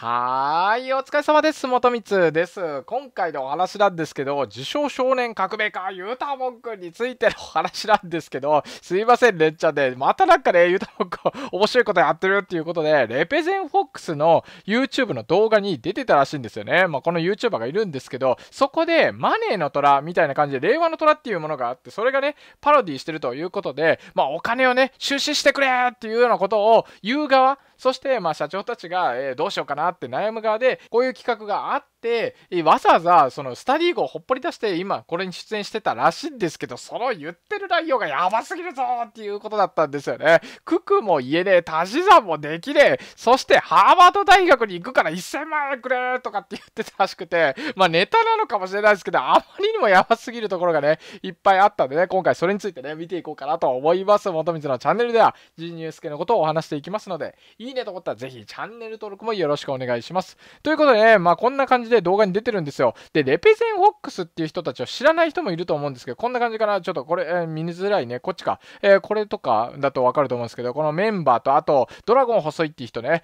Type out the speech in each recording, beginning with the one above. はーい、お疲れ様です。元光です。今回のお話なんですけど、自称少年革命家、ゆうたもんくんについてのお話なんですけど、すいません、レッチャンで、またなんかね、ゆうたもんくん、面白いことやってるっていうことで、レペゼンフォックスの YouTube の動画に出てたらしいんですよね。まあ、この YouTuber がいるんですけど、そこで、マネーの虎みたいな感じで、令和の虎っていうものがあって、それがね、パロディしてるということで、まあ、お金をね、出資してくれっていうようなことを言う側、そして、まあ、社長たちが、どうしようかな、って悩む側でこういう企画があって、わざわざそのスタディー号をほっぽり出して今これに出演してたらしいんですけど、その言ってる内容がやばすぎるぞっていうことだったんですよね。九九も言えねえ、足し算もできねえ、そしてハーバード大学に行くから1000万円くれとかって言ってたらしくて、まあネタなのかもしれないですけど、あまりにもやばすぎるところがねいっぱいあったんでね、今回それについてね見ていこうかなと思います。元光のチャンネルではGニュースケのことをお話していきますので、いいねと思ったらぜひチャンネル登録もよろしくお願いします。ということでね、まあこんな感じで動画に出てるんですよ。で、レペゼンフォックスっていう人たちを知らない人もいると思うんですけど、こんな感じかな。ちょっとこれ、見づらいね。こっちか。これとかだとわかると思うんですけど、このメンバーと、あと、ドラゴン細いっていう人ね、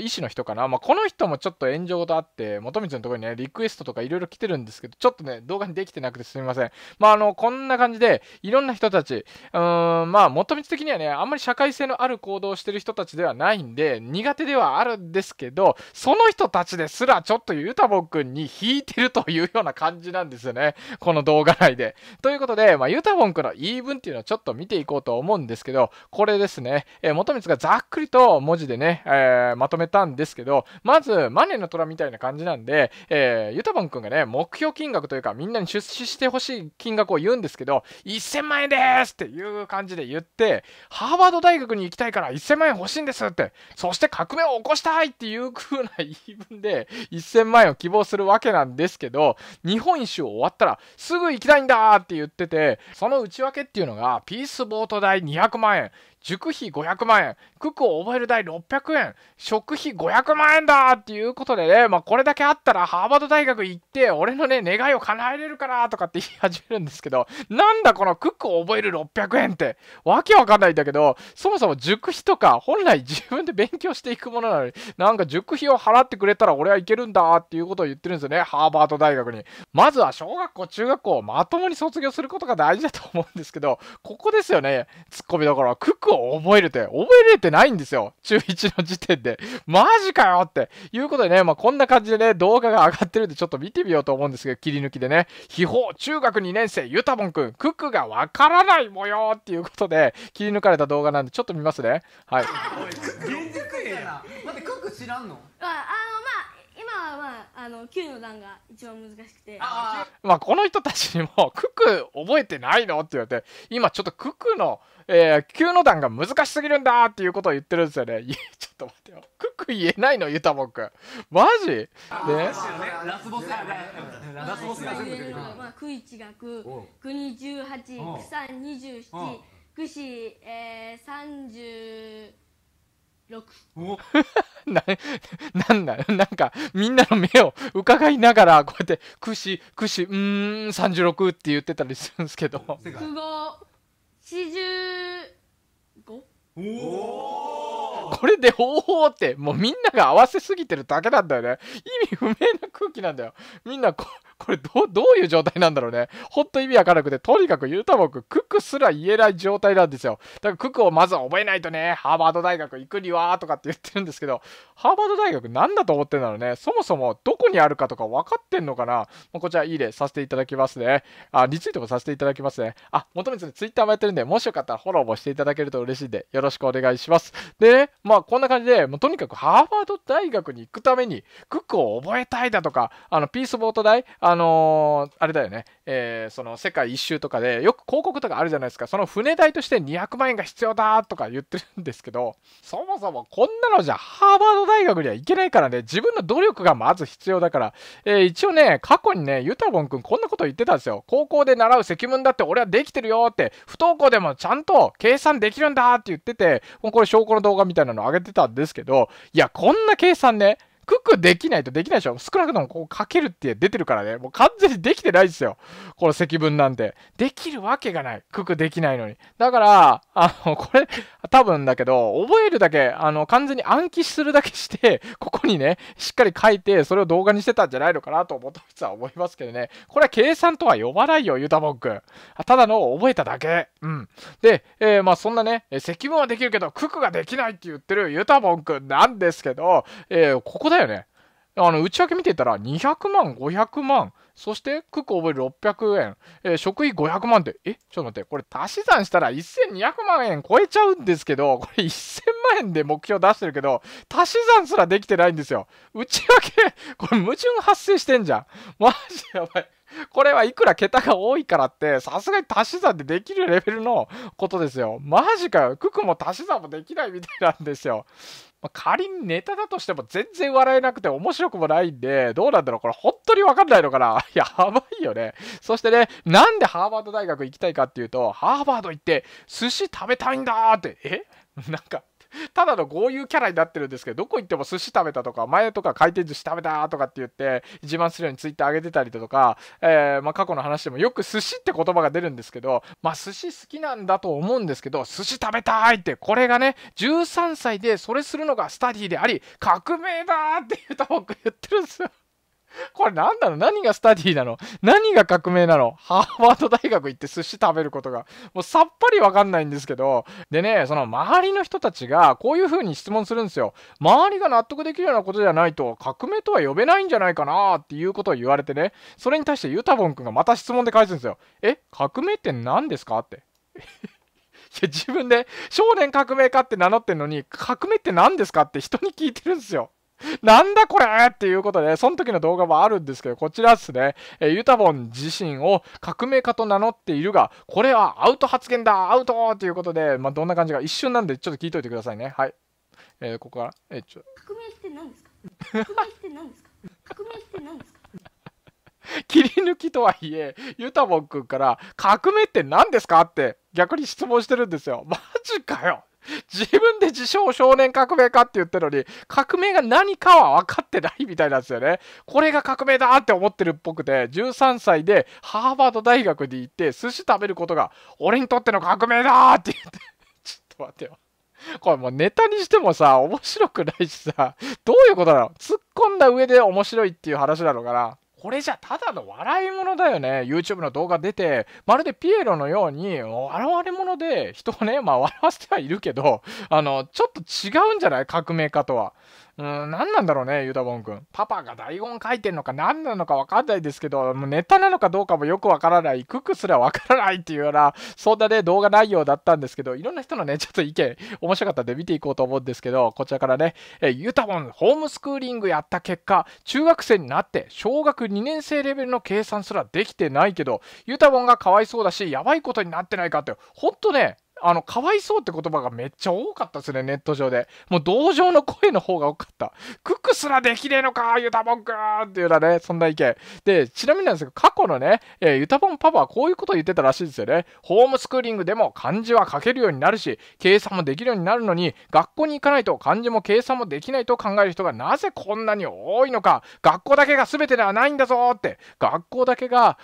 医師の人かな。まあこの人もちょっと炎上とあって、元光のところにね、リクエストとかいろいろ来てるんですけど、ちょっとね、動画にできてなくてすみません。まあこんな感じで、いろんな人たち、まあ元光的にはね、あんまり社会性のある行動をしてる人たちではないんで、苦手ではあるんですけど、その人たちですらちょっとゆうたもんくんに引いてるというような感じなんですよね。この動画内で。ということで、まあ、ゆうたもんくんの言い分っていうのをちょっと見ていこうと思うんですけど、これですね。元光がざっくりと文字でね、まとめたんですけど、まず、マネーの虎みたいな感じなんで、ゆうたもんくんがね、目標金額というか、みんなに出資してほしい金額を言うんですけど、1000万円ですっていう感じで言って、ハーバード大学に行きたいから1000万円欲しいんですって、そして革命を起こしたいっていう風な言い分で1000万円を希望するわけなんですけど、日本一周終わったらすぐ行きたいんだって言ってて、その内訳っていうのがピースボート代200万円、塾費500万円、九九を覚える代600円、食費500万円だっていうことでね、まあこれだけあったらハーバード大学行って、俺のね、願いを叶えれるからとかって言い始めるんですけど、なんだこの九九を覚える600円って、わけわかんないんだけど、そもそも塾費とか本来自分で勉強していくものなのに、なんか塾費を払ってくれたら俺は行けるんだっていうことを言ってるんですよね、ハーバード大学に。まずは小学校、中学校をまともに卒業することが大事だと思うんですけど、ここですよね、ツッコミどころ。九九を覚えるって、覚えれてないんですよ。中1の時点で。マジかよっていうことでね、まあ、こんな感じでね、動画が上がってるんで、ちょっと見てみようと思うんですけど、切り抜きでね、秘宝、中学2年生、ゆたもんくん、九九がわからない模様っていうことで、切り抜かれた動画なんで、ちょっと見ますね。はい。全然クイやな。待って、九九知らんの？9の段が一番難しくて、まあこの人たちにも「九九覚えてないの?」って言われて、今ちょっと九九の、9の段が難しすぎるんだっていうことを言ってるんですよね。いやちょっと待ってよ、九九言えないのゆたもんくんマジね。ラスボスだよね。ラスボスが全部出てくる。九一が九二18、九三27、九四36。なんかみんなの目を伺いながらこうやって「くしくし36」って言ってたりするんですけど、4545、これで「おお」ってもうみんなが合わせすぎてるだけなんだよね。意味不明な空気なんだよ。みんなこれどういう状態なんだろうね。ほんと意味わからなくて、とにかくゆうたもんくん、九九すら言えない状態なんですよ。だから九九をまずは覚えないとね、ハーバード大学行くにはとかって言ってるんですけど、ハーバード大学なんだと思ってるんだろうね。そもそもどこにあるかとか分かってんのかな。こちらいいねさせていただきますね。リツイートもさせていただきますね。元光のツイッターもやってるんで、もしよかったらフォローもしていただけると嬉しいんで、よろしくお願いします。でね、まあこんな感じで、もうとにかくハーバード大学に行くために、九九を覚えたいだとか、ピースボート代、あれだよね、その世界一周とかでよく広告とかあるじゃないですか。その船代として200万円が必要だとか言ってるんですけど、そもそもこんなのじゃハーバード大学には行けないからね、自分の努力がまず必要だから、一応ね、過去にね、ゆたもんくんこんなこと言ってたんですよ。高校で習う積分だって俺はできてるよって、不登校でもちゃんと計算できるんだって言ってて、もうこれ証拠の動画みたいなの上げてたんですけど、いやこんな計算ね、クックできないとできないでしょ。少なくともこうかけるって出てるからね。もう完全にできてないですよ。この積分なんて。できるわけがない。クックできないのに。だから、これ、多分だけど、覚えるだけ、完全に暗記するだけして、ここにね、しっかり書いて、それを動画にしてたんじゃないのかなと思った人は思いますけどね。これは計算とは呼ばないよ、ユタボン君。ただの覚えただけ。うん。で、まあそんなね、積分はできるけど、クックができないって言ってるユタボン君なんですけど、ここだよね。内訳見ていたら、200万、500万、そして、クック覚える600円、食費500万で、ちょっと待って、これ足し算したら1200万円超えちゃうんですけど、これ1000万円で目標出してるけど、足し算すらできてないんですよ。内訳、これ矛盾発生してんじゃん。マジやばい。これはいくら桁が多いからって、さすがに足し算でできるレベルのことですよ。マジかよ。クックも足し算もできないみたいなんですよ。まあ、仮にネタだとしても全然笑えなくて面白くもないんで、どうなんだろうこれ本当にわかんないのかなやばいよね。そしてね、なんでハーバード大学行きたいかっていうと、ハーバード行って寿司食べたいんだーって、なんか。ただの豪遊キャラになってるんですけど、どこ行っても寿司食べたとか、前とか回転寿司食べたとかって言って、自慢するようにツイッター上げてたりだとか、まあ過去の話でもよく寿司って言葉が出るんですけど、まあ寿司好きなんだと思うんですけど、寿司食べたいって、これがね、13歳でそれするのがスタディであり、革命だーって言うと僕言ってるんですよ。これ何なの？何がスタディなの？何が革命なの？ハーバード大学行って寿司食べることが。もうさっぱりわかんないんですけど。でね、その周りの人たちがこういう風に質問するんですよ。周りが納得できるようなことじゃないと革命とは呼べないんじゃないかなーっていうことを言われてね。それに対してユタボン君がまた質問で返すんですよ。革命って何ですかって。いや、自分で少年革命家って名乗ってんのに、革命って何ですかって人に聞いてるんですよ。なんだこれっていうことで、その時の動画もあるんですけど、こちらですね、ユタボン自身を革命家と名乗っているが、これはアウト発言だ、アウトということで、まあ、どんな感じか一瞬なんで、ちょっと聞いといてくださいね。はい。ここから、革命って何ですか？革命って何ですか？革命って何ですか？切り抜きとはいえ、ユタボン君から、革命って何ですかって逆に質問してるんですよ。マジかよ。自分で自称少年革命家って言ってるのに、革命が何かは分かってないみたいなんですよね。これが革命だって思ってるっぽくて、13歳でハーバード大学に行って寿司食べることが俺にとっての革命だって言ってちょっと待ってよ。これもうネタにしてもさ、面白くないしさ、どういうことなの？突っ込んだ上で面白いっていう話なのかな？これじゃただの笑い物だよね。YouTube の動画出て、まるでピエロのように笑われ者で人をね、まあ笑わせてはいるけど、ちょっと違うんじゃない？革命家とは。何なんだろうね、ユタボン君。パパが台本書いてんのか何なのか分かんないですけど、もうネタなのかどうかもよく分からない、クックすら分からないっていうような、そんなね、動画内容だったんですけど、いろんな人のね、ちょっと意見、面白かったんで見ていこうと思うんですけど、こちらからね、ユタボン、ホームスクーリングやった結果、中学生になって、小学2年生レベルの計算すらできてないけど、ユタボンがかわいそうだし、やばいことになってないかって、ほんとね、かわいそうって言葉がめっちゃ多かったですね、ネット上で。もう同情の声の方が多かった。クックすらできねえのか、ユタボンくーんっていうようなね、そんな意見。で、ちなみになんですけど、過去のね、ユタボンパパはこういうことを言ってたらしいですよね。ホームスクーリングでも漢字は書けるようになるし、計算もできるようになるのに、学校に行かないと漢字も計算もできないと考える人がなぜこんなに多いのか、学校だけが全てではないんだぞって、学校だけが、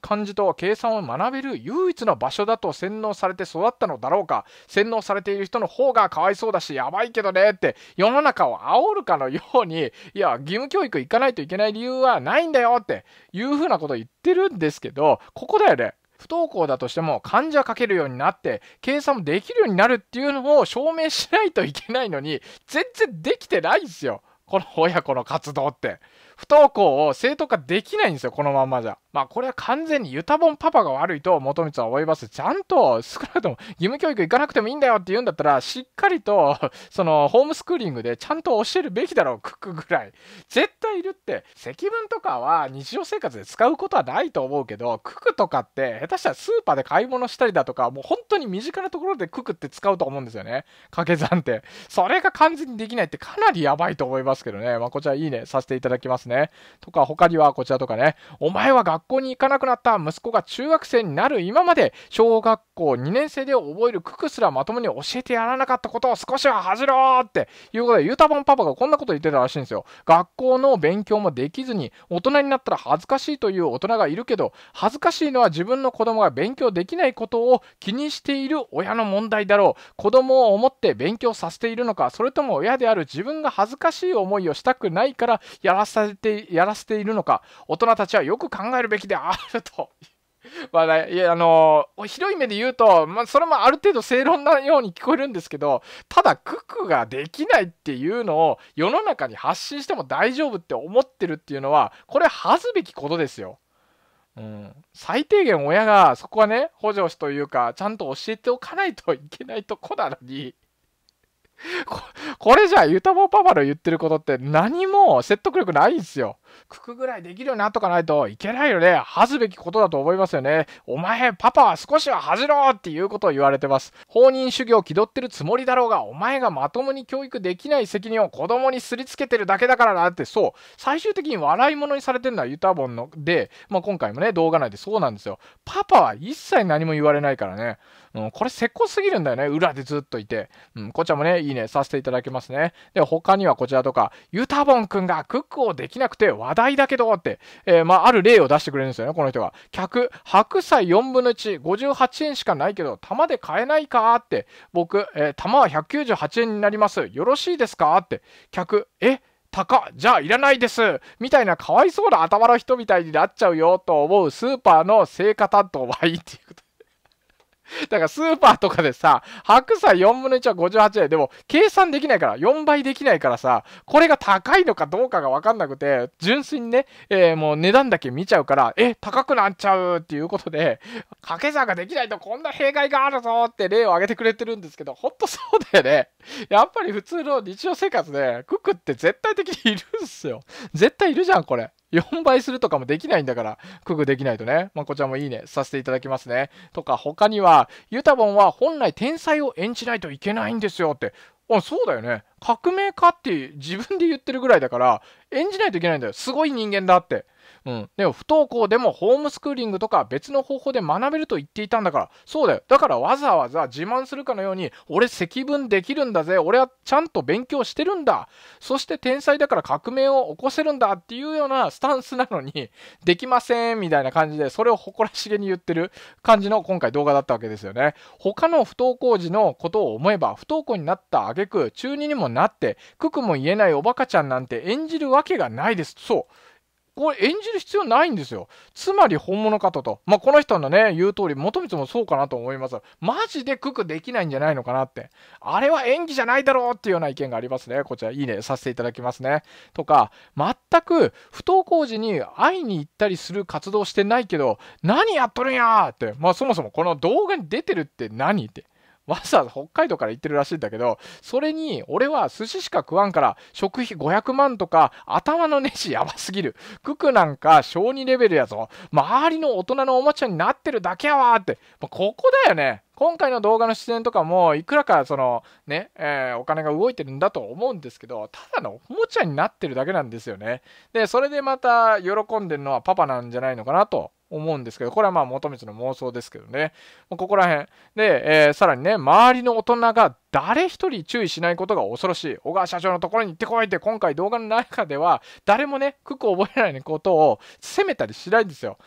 漢字と計算を学べる唯一の場所だと洗脳されて育ったのだろうか、洗脳されている人の方がかわいそうだしやばいけどねって世の中を煽るかのように、いや義務教育行かないといけない理由はないんだよっていうふうなことを言ってるんですけど、ここだよね。不登校だとしても漢字は書けるようになって計算もできるようになるっていうのを証明しないといけないのに、全然できてないんですよ、この親子の活動って。不登校を正当化できないんですよ、このまんまじゃ。まあこれは完全にユタボンパパが悪いと元光は思います。ちゃんと少なくとも義務教育行かなくてもいいんだよって言うんだったら、しっかりとそのホームスクーリングでちゃんと教えるべきだろう、クックぐらい。絶対いるって。積分とかは日常生活で使うことはないと思うけど、ククとかって下手したらスーパーで買い物したりだとか、もう本当に身近なところでククって使うと思うんですよね。掛け算って。それが完全にできないってかなりやばいと思います。ますけどね。まあ、こちらいいねさせていただきますね。とか、他にはこちらとかね。お前は学校に行かなくなった息子が中学生になる今まで、小学校2年生で覚える九九すらまともに教えてやらなかったことを少しは恥じろーっていうことで、ゆうたぼんパパがこんなこと言ってたらしいんですよ。学校の勉強もできずに、大人になったら恥ずかしいという大人がいるけど、恥ずかしいのは自分の子供が勉強できないことを気にしている親の問題だろう。子供を思って勉強させているのか、それとも親である自分が恥ずかしい思いをしたくないからやらせているのか、大人たちはよく考えるべきであると。まあね、いや広い目で言うと、まあ、それもある程度正論なように聞こえるんですけど、ただ九九ができないっていうのを世の中に発信しても大丈夫って思ってるっていうのは、これ恥ずべきことですよ。最低限親がそこはね、補助というかちゃんと教えておかないといけないとこなのに。これじゃあゆたぼんパパの言ってることって何も説得力ないんですよ。九九ぐらいできるようになっとかないといけないよね。恥ずべきことだと思いますよね。お前パパは少しは恥じろっていうことを言われてます。放任主義を気取ってるつもりだろうが、お前がまともに教育できない責任を子供にすりつけてるだけだからなって、そう最終的に笑い物にされてるのはゆたぼんので、まあ、今回もね動画内でそうなんですよ。パパは一切何も言われないからね、これせっこすぎるんだよね。裏でずっといて、こちらもねいいねさせていただきますね。で他にはこちらとか、ゆたぼんくんが九九をできなくて話題だけどって、まあ、ある例を出してくれるんですよね、この人が。客、白菜4分の1、58円しかないけど、玉で買えないかって、僕、玉は198円になります。よろしいですかって、客、高、じゃあいらないですみたいな、かわいそうな頭の人みたいになっちゃうよと思うスーパーの成果担当はいいっていうこと。だからスーパーとかでさ、白菜4分の1は58円でも計算できないから、4倍できないからさ、これが高いのかどうかが分かんなくて、純粋にね、もう値段だけ見ちゃうから、高くなっちゃうっていうことで、掛け算ができないとこんな弊害があるぞって例を挙げてくれてるんですけど、ほんとそうだよね。やっぱり普通の日常生活で九九って絶対的にいるんすよ。絶対いるじゃんこれ。4倍するとかもできないんだから、九九できないとね。まあ、こちらもいいねさせていただきますね。とか、他には、ゆたぼんは本来天才を演じないといけないんですよって。あ、そうだよね。革命家って自分で言ってるぐらいだから、演じないといけないんだよ。すごい人間だって。でも不登校でもホームスクーリングとか別の方法で学べると言っていたんだから、そうだよ。だからわざわざ自慢するかのように、俺積分できるんだぜ、俺はちゃんと勉強してるんだ、そして天才だから革命を起こせるんだっていうようなスタンスなのに、できませんみたいな感じで、それを誇らしげに言ってる感じの今回動画だったわけですよね。他の不登校児のことを思えば、不登校になった挙句中2にもなって、九九も言えないおバカちゃんなんて演じるわけがないです。そうこれ演じる必要ないんですよ。つまり本物かと。まあ、この人のね、言う通り、元光もそうかなと思います。マジで九九できないんじゃないのかなって。あれは演技じゃないだろうっていうような意見がありますね。こちら、いいねさせていただきますね。とか、全く不登校時に会いに行ったりする活動してないけど、何やっとるんやーって。まあ、そもそもこの動画に出てるって何って。わざわざ北海道から行ってるらしいんだけど、それに俺は寿司しか食わんから食費500万とか、頭のネジやばすぎる、九九なんか小2レベルやぞ、周りの大人のおもちゃになってるだけやわーって、ここだよね。今回の動画の出演とかもいくらかそのね、お金が動いてるんだと思うんですけど、ただのおもちゃになってるだけなんですよね。でそれでまた喜んでるのはパパなんじゃないのかなと思うんですけど、これはまあ元光の妄想ですけどね。ここら辺で、さらにね、周りの大人が誰一人注意しないことが恐ろしい、小川社長のところに行ってこいって、今回動画の中では誰もね九九覚えられないことを責めたりしないんですよ。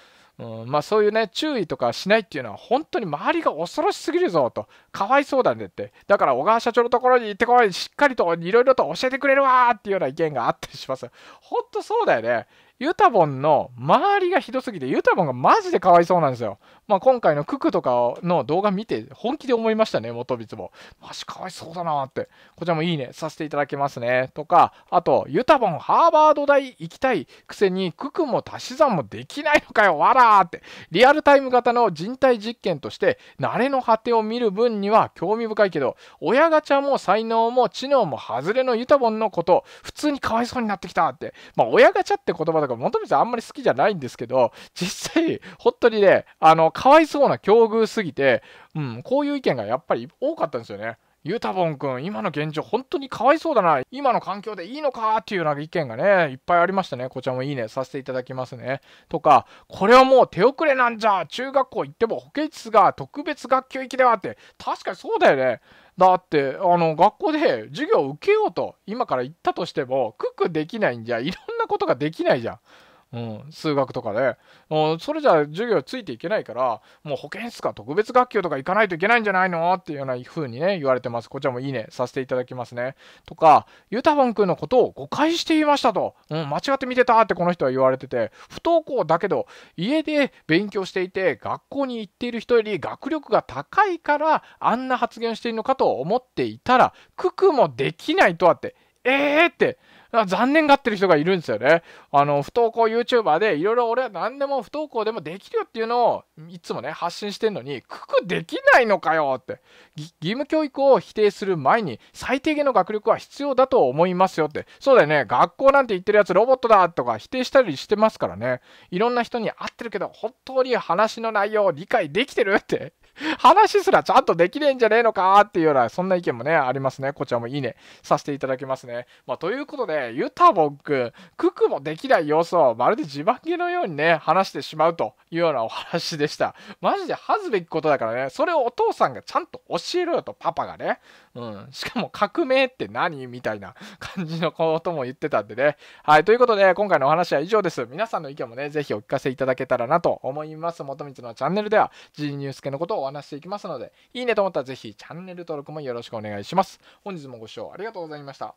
まあそういうね、注意とかしないっていうのは本当に周りが恐ろしすぎるぞと、かわいそうだねって、だから小川社長のところに行ってこい、しっかりといろいろと教えてくれるわーっていうような意見があったりします。本当そうだよね。ゆたぼんの周りがひどすぎて、ゆたぼんがマジでかわいそうなんですよ。まあ、今回の九九とかの動画見て本気で思いましたね、元光も。マジかわいそうだなーって。こちらもいいねさせていただきますね。とか、あと、ゆたぼんハーバード大行きたいくせに九九も足し算もできないのかよ、わらーって。リアルタイム型の人体実験として、慣れの果てを見る分には興味深いけど、親ガチャも才能も知能も外れのゆたぼんのこと、普通にかわいそうになってきたって。まあ、親ガチャって言葉元光あんまり好きじゃないんですけど、実際本当にね、かわいそうな境遇すぎて、こういう意見がやっぱり多かったんですよね。ゆうたぼんくん、今の現状本当にかわいそうだな、今の環境でいいのかっていうような意見がねいっぱいありましたね。こちらもいいねさせていただきますね。とか、これはもう手遅れなんじゃ、中学校行っても保健室が特別学級行きではって。確かにそうだよね。だって学校で授業を受けようと今から言ったとしてもクックできないんじゃ、いろんなことができないじゃん。数学とかで、それじゃ授業ついていけないから、もう保健室か特別学級とか行かないといけないんじゃないのっていうような風にね言われてます。こちらもいいねさせていただきますね。とか、ゆたぼんくんのことを誤解していましたと、間違って見てたってこの人は言われてて、不登校だけど家で勉強していて学校に行っている人より学力が高いからあんな発言をしているのかと思っていたらククもできないとあって、って残念がってる人がいるんですよね。不登校 YouTuber でいろいろ俺は何でも不登校でもできるよっていうのをいつもね発信してんのにククできないのかよって。義務教育を否定する前に最低限の学力は必要だと思いますよって。そうだよね、学校なんて言ってるやつロボットだとか否定したりしてますからね。いろんな人に会ってるけど本当に話の内容を理解できてるって話すらちゃんとできねえんじゃねえのかっていうようなそんな意見もねありますね。こちらもいいねさせていただきますね。ということで、ゆたぼんくん、ククもできない様子をまるで自慢げのようにね話してしまうというようなお話でした。マジで恥ずべきことだからね。それをお父さんがちゃんと教えろよと、パパがね。しかも革命って何みたいな感じのことも言ってたんでね。はい、ということで今回のお話は以上です。皆さんの意見もねぜひお聞かせいただけたらなと思います。もとみつのチャンネルでは G ニュース系のことをお話していきますので、いいねと思ったらぜひチャンネル登録もよろしくお願いします。本日もご視聴ありがとうございました。